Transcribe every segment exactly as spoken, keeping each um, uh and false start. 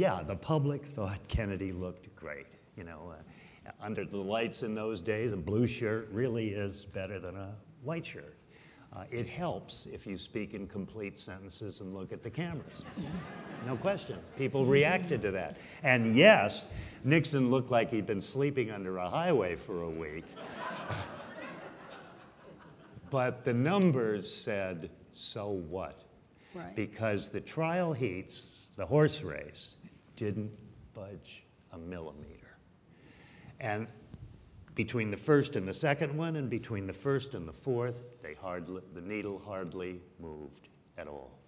yeah, the public thought Kennedy looked great. You know, uh, under the lights in those days, a blue shirt really is better than a white shirt. Uh, it helps if you speak in complete sentences and look at the cameras. No question. People reacted to that. And yes, Nixon looked like he'd been sleeping under a highway for a week. But the numbers said, so what? Right. Because the trial heats, the horse race, didn't budge a millimeter. And between the first and the second one, and between the first and the fourth, they hardly, the needle hardly moved at all.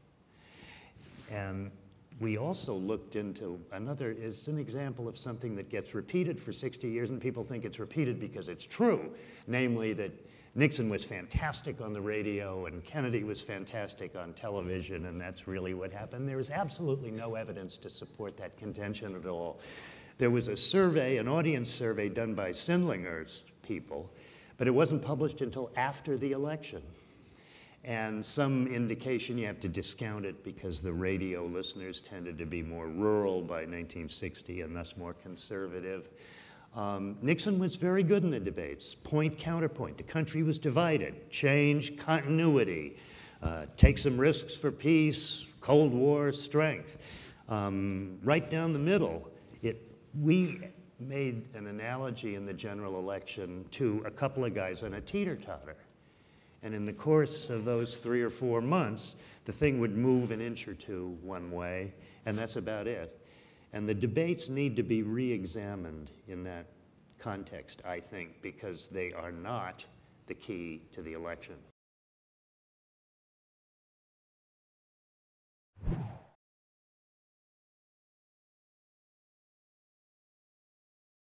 And we also looked into another, it's an example of something that gets repeated for sixty years, and people think it's repeated because it's true, namely that Nixon was fantastic on the radio, and Kennedy was fantastic on television, and that's really what happened. There was absolutely no evidence to support that contention at all. There was a survey, an audience survey done by Sindlinger's people, but it wasn't published until after the election. And some indication, you have to discount it because the radio listeners tended to be more rural by nineteen sixty and thus more conservative. Um, Nixon was very good in the debates, point, counterpoint. The country was divided, change, continuity, uh, take some risks for peace, Cold War strength, um, right down the middle. It, we made an analogy in the general election to a couple of guys on a teeter-totter. And in the course of those three or four months, the thing would move an inch or two one way, and that's about it. And the debates need to be re-examined in that context, I think, because they are not the key to the election.